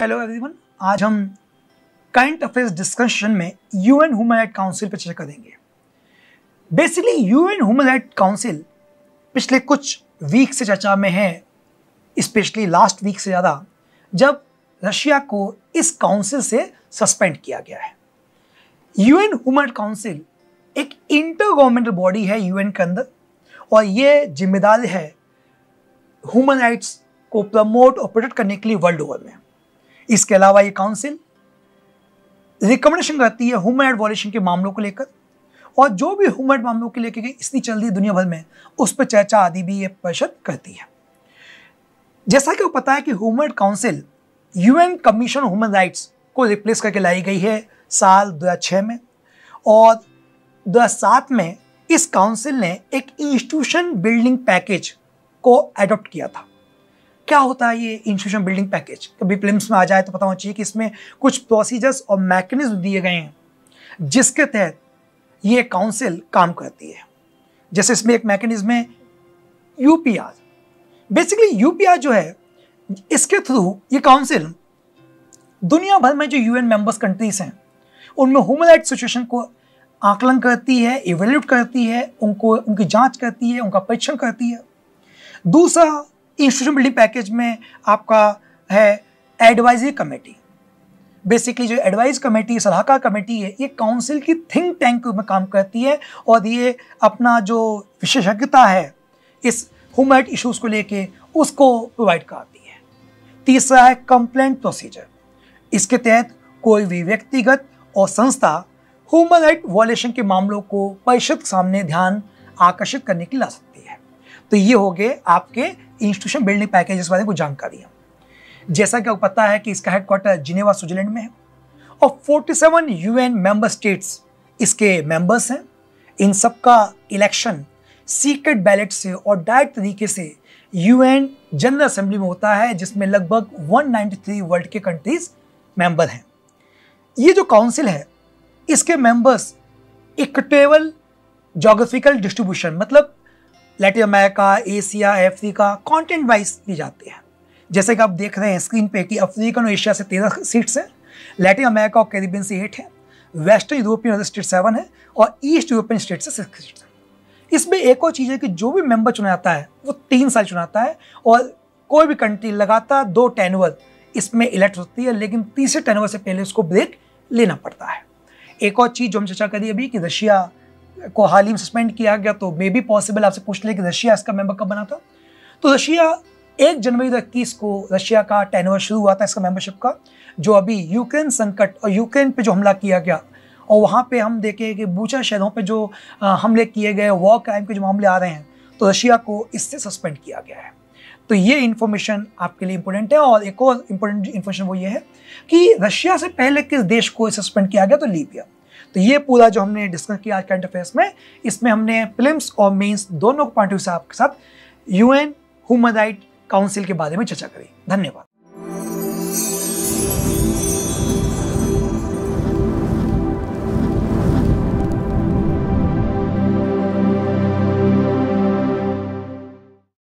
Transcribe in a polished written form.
Hello everyone, आज हम current affairs discussion में यूएन ह्यूमन राइट काउंसिल पर चर्चा करेंगे। Basically UN human right council पिछले कुछ वीक से चर्चा में है, स्पेशली लास्ट वीक से ज़्यादा, जब रशिया को इस काउंसिल से सस्पेंड किया गया है। यूएन ह्यूमन राइट काउंसिल एक इंटर गवर्नमेंटल बॉडी है यूएन के अंदर, और ये जिम्मेदार है ह्यूमन राइट्स को प्रमोट और प्रोटेक्ट करने के लिए वर्ल्ड ओवर में। इसके अलावा ये काउंसिल रिकमेंडेशन करती है ह्यूमन राइट वायलेशन के मामलों को लेकर, और जो भी ह्यूमन राइट मामलों के लेकर स्थिति चल रही है दुनिया भर में, उस पर चर्चा आदि भी ये परिषद करती है। जैसा कि वो पता है कि human right council UN commission human rights को रिप्लेस करके लाई गई है साल 2006 में, और 2007 में इस काउंसिल ने एक इंस्टीट्यूशन बिल्डिंग पैकेज को एडॉप्ट किया था। क्या होता है ये इंस्टीट्यूशन बिल्डिंग पैकेज? कभी प्रिलिम्स में आ जाए तो पता होना चाहिए कि इसमें कुछ प्रोसीजर्स और मैकेनिज्म दिए गए हैं जिसके तहत ये काउंसिल काम करती है। जैसे इसमें एक मैकेनिज्म है यूपीआर। बेसिकली यूपीआर जो है, इसके थ्रू ये काउंसिल दुनिया भर में जो यूएन मेंबर्स कंट्रीज हैं उनमें ह्यूमन राइट सिचुएशन को आकलन करती है, इवेल्यूट करती है, उनकी जांच करती है, उनका परीक्षण करती है। दूसरा इंस्टीट्यूशन बिल्डिंग पैकेज में आपका है एडवाइजरी कमेटी। बेसिकली जो एडवाइज कमेटी, सलाहकार कमेटी है, ये काउंसिल की थिंक टैंक में काम करती है, और ये अपना जो विशेषज्ञता है इस ह्यूमन राइट इशूज़ को लेके उसको प्रोवाइड कराती है। तीसरा है कंप्लेंट प्रोसीजर। इसके तहत कोई भी व्यक्तिगत और संस्था ह्यूमन राइट वायलेशन के मामलों को परिषद के सामने ध्यान आकर्षित करने की ला सकती है। तो ये हो गए आपके इंस्टीट्यूशन बिल्डिंग पैकेज बारे में कुछ जानकारियाँ। जैसा कि आपको पता है कि इसका हेडक्वार्टर जिनेवा स्विट्जरलैंड में है, और 47 यूएन मेंबर स्टेट्स इसके मेंबर्स हैं। इन सबका इलेक्शन सीक्रेट बैलेट से और डायरेक्ट तरीके से यूएन जनरल असेंबली में होता है, जिसमें लगभग 193 वर्ल्ड के कंट्रीज मेंबर हैं। ये जो काउंसिल है इसके मेंबर्स इक्विटेबल जोग्राफिकल डिस्ट्रीब्यूशन, मतलब Latin America, Asia, Africa continent wise दी जाती है। जैसे कि आप देख रहे हैं स्क्रीन पे कि अफ्रीकन और एशिया से 13 सीट्स हैं, लैटिन अमेरिका और कैरिबियन से 8 हैं, वेस्टर्न यूरोपियन अदर स्टेट 7 हैं, और ईस्ट यूरोपियन स्टेट से 6 सीट्स हैं। इसमें एक और चीज़ है कि जो भी मेंबर चुना जाता है वो 3 साल चुना जाता है, और कोई भी कंट्री लगातार 2 टर्नवर इसमें इलेक्ट होती है, लेकिन तीसरे टर्नवर से पहले उसको ब्रेक लेना पड़ता है। एक और चीज़ जो हम चर्चा करी अभी कि रशिया को हाल ही में सस्पेंड किया गया, तो मे बी पॉसिबल आपसे पूछ ले कि रशिया इसका मेंबर कब बना था। तो रशिया 1 जनवरी 2021 को रशिया का टर्नओवर शुरू हुआ था इसका मेंबरशिप का, जो अभी यूक्रेन संकट और यूक्रेन पे जो हमला किया गया, और वहाँ पे हम देखें कि बूचा शहरों पे जो हमले किए गए, वॉर क्राइम के जो मामले आ रहे हैं, तो रशिया को इससे सस्पेंड किया गया है। तो ये इन्फॉर्मेशन आपके लिए इम्पोर्टेंट है। और एक और इम्पोर्टेंट इन्फॉर्मेशन वो ये है कि रशिया से पहले किस देश को सस्पेंड किया गया, तो लीबिया। तो ये पूरा जो हमने डिस्कस किया आज करंट अफेयर्स में, इसमें हमने प्रिलिम्स और मेंस दोनों पॉइंट ऑफ व्यू से आपके साथ यूएन ह्यूमन राइट काउंसिल के बारे में चर्चा करी। धन्यवाद।